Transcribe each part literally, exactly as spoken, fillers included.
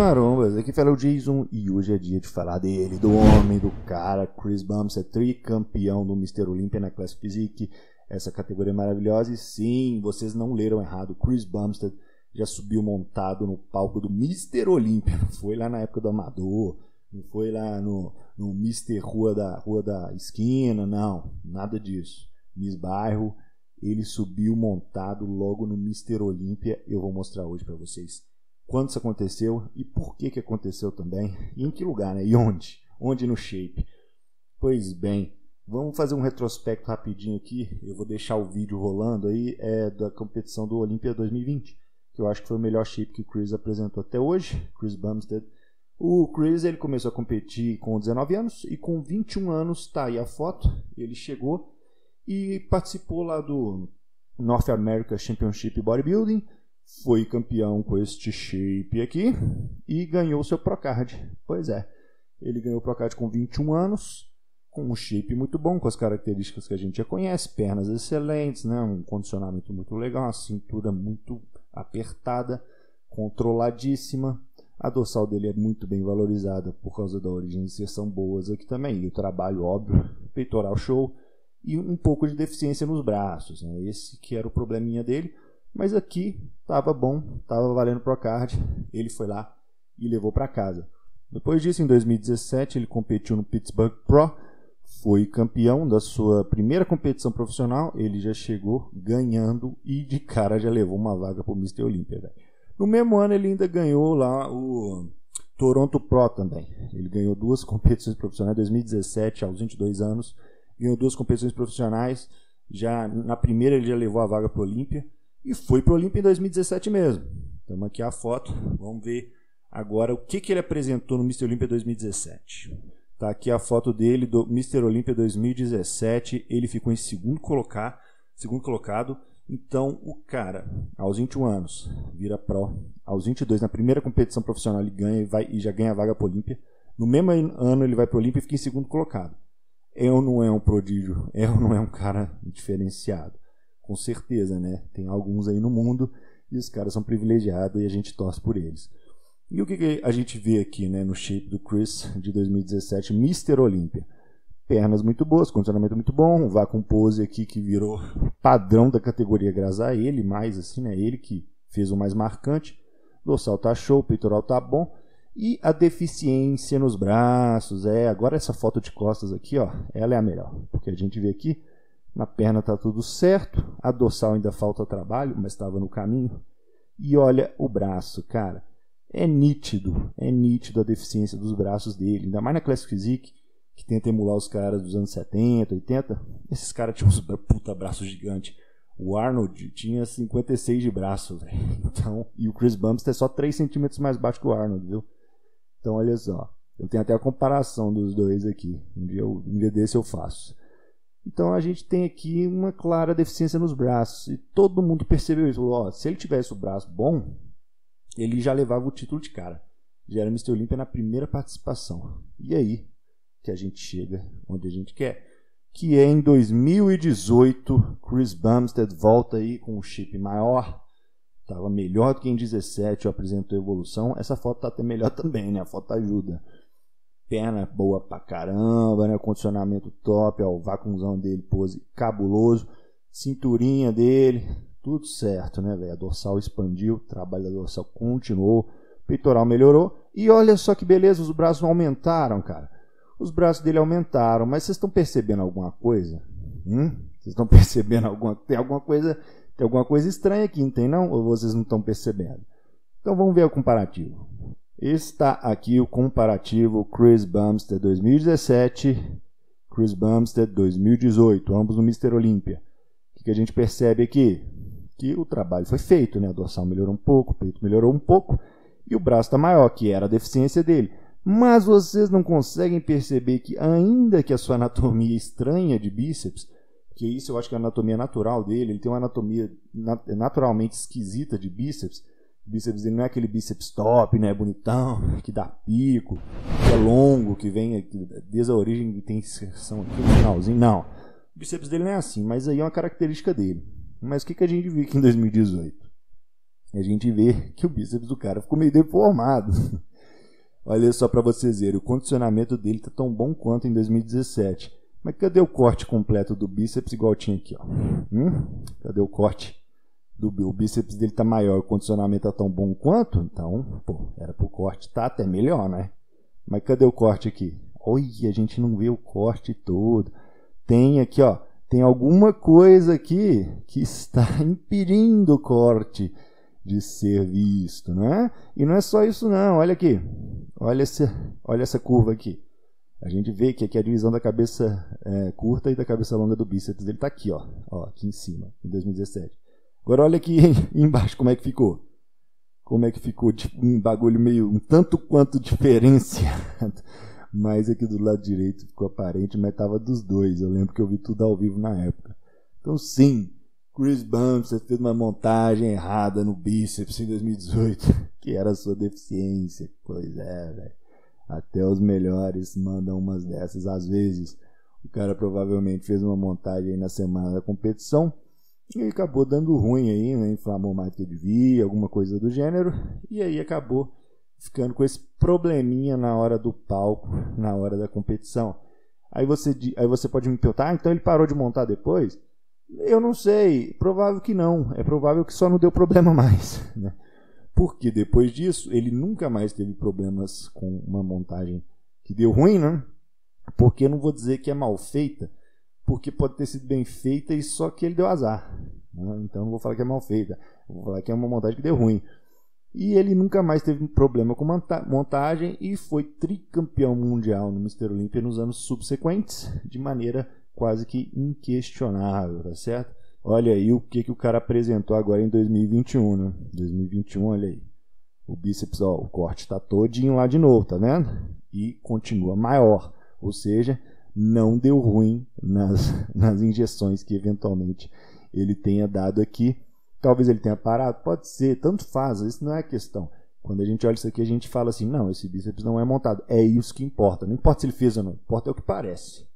Larombas, aqui fala o Jason e hoje é dia de falar dele, do homem, do cara, Chris Bumstead, tricampeão do mister Olympia na Classic Physique, essa categoria maravilhosa. E sim, vocês não leram errado, Chris Bumstead já subiu montado no palco do mister Olympia, não foi lá na época do Amador, não foi lá no, no mister Rua da, Rua da Esquina, não, nada disso, Miss Bairro. Ele subiu montado logo no mister Olympia. Eu vou mostrar hoje para vocês quando isso aconteceu e por que que aconteceu também. E em que lugar, né? E onde? Onde no shape? Pois bem, vamos fazer um retrospecto rapidinho aqui. Eu vou deixar o vídeo rolando aí é, da competição do Olympia dois mil e vinte. Que eu acho que foi o melhor shape que o Chris apresentou até hoje. Chris Bumstead. O Chris ele começou a competir com dezenove anos e com vinte e um anos, tá aí a foto, ele chegou e participou lá do North America Championship Bodybuilding, foi campeão com este shape aqui e ganhou seu PROCARD. Pois é, ele ganhou o PROCARD com vinte e um anos, com um shape muito bom, com as características que a gente já conhece, pernas excelentes, né? Um condicionamento muito legal, uma cintura muito apertada, controladíssima. A dorsal dele é muito bem valorizada por causa da origem de inserção boas aqui também, e o trabalho óbvio, peitoral show, e um pouco de deficiência nos braços, né? Esse que era o probleminha dele, mas aqui estava bom, estava valendo pro card, ele foi lá e levou para casa. Depois disso, em dois mil e dezessete, ele competiu no Pittsburgh Pro, foi campeão da sua primeira competição profissional, ele já chegou ganhando e de cara já levou uma vaga para o mister Olympia, véio. No mesmo ano ele ainda ganhou lá o Toronto Pro também, ele ganhou duas competições profissionais em dois mil e dezessete, aos vinte e dois anos, ganhou duas competições profissionais, já na primeira ele já levou a vaga para o Olympia, e foi para o Olympia em dois mil e dezessete mesmo. Estamos aqui a foto, vamos ver agora o que, que ele apresentou no mister Olympia dois mil e dezessete. Está aqui a foto dele do mister Olympia dois mil e dezessete, ele ficou em segundo, colocar, segundo colocado, então o cara, aos vinte e um anos, vira pro, aos vinte e dois, na primeira competição profissional ele ganha e, vai, e já ganha a vaga para o Olympia, no mesmo ano ele vai para o Olympia e fica em segundo colocado. É ou não é um prodígio? É ou não é um cara diferenciado? Com certeza, né? Tem alguns aí no mundo e os caras são privilegiados e a gente torce por eles. E o que, que a gente vê aqui, né, no shape do Chris de dois mil e dezessete, mister Olympia? Pernas muito boas, condicionamento muito bom, vá com pose aqui que virou padrão da categoria graças a ele, mais assim, né? Ele que fez o mais marcante. Dorsal tá show, o peitoral tá bom. E a deficiência nos braços, é, agora essa foto de costas aqui, ó, ela é a melhor, porque a gente vê aqui, na perna tá tudo certo, a dorsal ainda falta trabalho, mas estava no caminho, e olha o braço, cara, é nítido, é nítido a deficiência dos braços dele, ainda mais na Classic Physique, que tenta emular os caras dos anos setenta, oitenta, esses caras tinham uns puta braços gigantes, o Arnold tinha cinquenta e seis de braço, véio. Então, e o Chris Bumstead é só três centímetros mais baixo que o Arnold, viu? Então, olha só, eu tenho até a comparação dos dois aqui, um dia, eu, um dia desse eu faço. Então, a gente tem aqui uma clara deficiência nos braços, e todo mundo percebeu isso. Ó, se ele tivesse o braço bom, ele já levava o título de cara. Já era mister Olympia na primeira participação. E aí que a gente chega onde a gente quer, que é em dois mil e dezoito, Chris Bumstead volta aí com um shape maior, estava melhor do que em dezessete, apresentou evolução. Essa foto está até melhor também, né? A foto ajuda. Perna boa pra caramba, né? Condicionamento top, ó, o vácuozão dele, pose cabuloso, cinturinha dele, tudo certo, né, velho? A dorsal expandiu, o trabalho da dorsal continuou, peitoral melhorou. E olha só que beleza, os braços aumentaram, cara. Os braços dele aumentaram, mas vocês estão percebendo alguma coisa? Hum? Vocês estão percebendo alguma tem alguma coisa? Tem alguma coisa estranha aqui, não tem não? Ou vocês não estão percebendo? Então vamos ver o comparativo. Está aqui o comparativo Chris Bumstead dois mil e dezessete, Chris Bumstead dois mil e dezoito, ambos no mister Olympia. O que a gente percebe aqui? Que o trabalho foi feito, né? A dorsal melhorou um pouco, o peito melhorou um pouco e o braço está maior, que era a deficiência dele. Mas vocês não conseguem perceber que, ainda que a sua anatomia estranha de bíceps, que isso eu acho que é a anatomia natural dele, ele tem uma anatomia nat naturalmente esquisita de bíceps, o bíceps dele não é aquele bíceps top, né, bonitão, que dá pico, que é longo, que vem desde a origem, que tem inserção aqui no finalzinho, não. O bíceps dele não é assim, mas aí é uma característica dele. Mas o que, que a gente viu aqui em dois mil e dezoito? A gente vê que o bíceps do cara ficou meio deformado. Olha só para vocês verem, o condicionamento dele tá tão bom quanto em dois mil e dezessete. Mas cadê o corte completo do bíceps igual tinha aqui, ó? Hum? Cadê o corte do bíceps? O bíceps dele tá maior, o condicionamento tá tão bom quanto? Então, pô, era pro corte, tá até melhor, né? Mas cadê o corte aqui? Olha, a gente não vê o corte todo. Tem aqui, ó, tem alguma coisa aqui que está impedindo o corte de ser visto, né? E não é só isso não, olha aqui. Olha essa, olha essa curva aqui. A gente vê que aqui a divisão da cabeça é, curta e da cabeça longa do bíceps dele tá aqui, ó, ó, aqui em cima, em dois mil e dezessete. Agora olha aqui embaixo como é que ficou. Como é que ficou, tipo, um bagulho meio um tanto quanto diferenciado. Mas aqui do lado direito ficou aparente, mas estava dos dois. Eu lembro que eu vi tudo ao vivo na época. Então sim, Chris Bumstead fez uma montagem errada no bíceps em dois mil e dezoito, que era a sua deficiência. Pois é, velho. Até os melhores mandam umas dessas às vezes. O cara provavelmente fez uma montagem aí na semana da competição e acabou dando ruim aí, né? Inflamou mais do que devia, alguma coisa do gênero, e aí acabou ficando com esse probleminha na hora do palco, na hora da competição. Aí você, aí você pode me perguntar, ah, então ele parou de montar depois? Eu não sei, provável que não, é provável que só não deu problema mais, né? Porque depois disso, ele nunca mais teve problemas com uma montagem que deu ruim, né? Porque eu não vou dizer que é mal feita, porque pode ter sido bem feita e só que ele deu azar, né? Então não vou falar que é mal feita, vou falar que é uma montagem que deu ruim. E ele nunca mais teve problema com montagem e foi tricampeão mundial no mister Olympia nos anos subsequentes, de maneira quase que inquestionável, tá certo? Olha aí o que, que o cara apresentou agora em dois mil e vinte e um, né? dois mil e vinte e um, olha aí. O bíceps, ó, o corte tá todinho lá de novo, tá vendo? E continua maior, ou seja, não deu ruim nas, nas injeções que eventualmente ele tenha dado aqui. Talvez ele tenha parado, pode ser, tanto faz, isso não é a questão. Quando a gente olha isso aqui, a gente fala assim, não, esse bíceps não é montado, é isso que importa, não importa se ele fez ou não, importa é o que parece.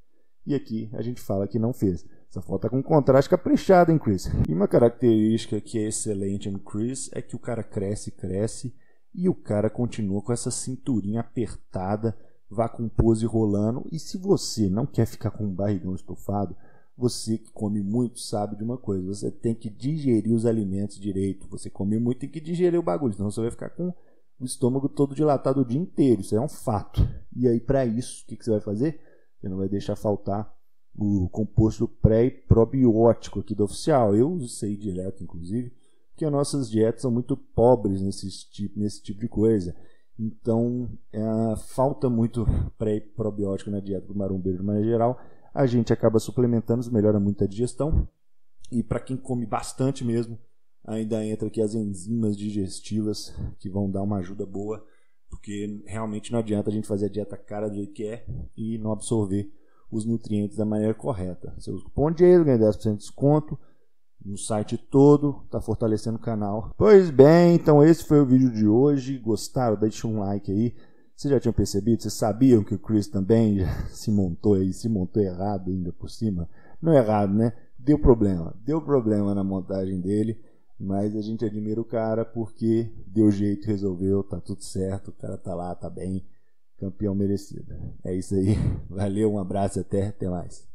E aqui a gente fala que não fez. Essa foto tá com um contraste caprichado, hein, Chris? E uma característica que é excelente no Chris é que o cara cresce, cresce, e o cara continua com essa cinturinha apertada, vá com pose rolando, e se você não quer ficar com um barrigão estufado, você que come muito sabe de uma coisa, você tem que digerir os alimentos direito. Você come muito, tem que digerir o bagulho, senão você vai ficar com o estômago todo dilatado o dia inteiro, isso é um fato. E aí para isso, o que, que você vai fazer? Você não vai deixar faltar o composto pré e probiótico aqui do oficial. Eu usei direto, inclusive, porque as nossas dietas são muito pobres nesse tipo, nesse tipo de coisa. Então é, falta muito pré e probiótico na dieta do marombeiro de maneira geral. A gente acaba suplementando, isso melhora muito a digestão. E para quem come bastante mesmo, ainda entra aqui as enzimas digestivas, que vão dar uma ajuda boa, porque realmente não adianta a gente fazer a dieta cara do jeito que é e não absorver os nutrientes da maneira correta. Você usa o cupom de ganha dez por cento de desconto no site todo, está fortalecendo o canal. Pois bem, então esse foi o vídeo de hoje. Gostaram? Deixa um like aí. Vocês já tinham percebido? Vocês sabiam que o Chris também já se montou aí, se montou errado ainda por cima? Não é errado, né? Deu problema. Deu problema na montagem dele, mas a gente admira o cara porque deu jeito, resolveu, tá tudo certo, o cara tá lá, tá bem, campeão merecido. É isso aí. Valeu, um abraço e até, até mais.